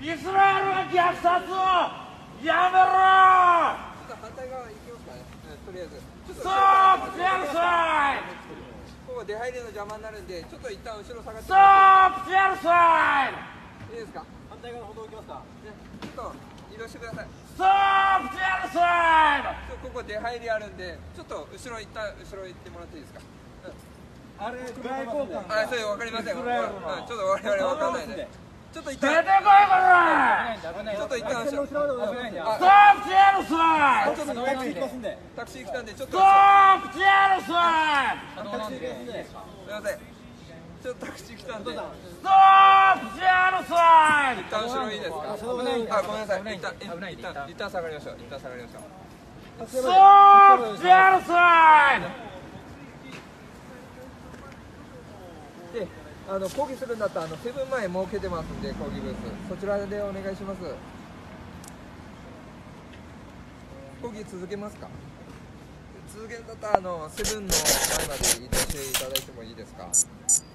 イスラエルは虐殺をやめろ。反対側行きますかね。とりあえず。そう、クエルサイ。ここは出入りの邪魔になるんで、ちょっと一旦後ろ下がって。そう、クエルサイ。いいですか。反対側の歩道行きますか。ちょっと移動してください。そう、クエルサイ。ここ出入りあるんで、ちょっと後ろ一旦後ろ行ってもらっていいですか。あれ外交官。あ、それわかりません。ちょっと我々わかんないんで。ちょっと一旦。出てこいこれ。ちょっと一旦後ろ。ストップやるさ。ちょっとタクシー来たんで。タクシー来たんでちょっと。ストップやるさ。すみません。ちょっとタクシー来たんで。ストップやるさ。一旦後ろいいですか。あ、ごめんなさい。一旦下がりましょう。一旦下がりましょう。ストップやるさ。で、抗議するんだったらセブン前設けてますんで、抗議ブースそちらでお願いします。抗議続けますか。続けるんだったらセブンの前まで移動していただいてもいいですか。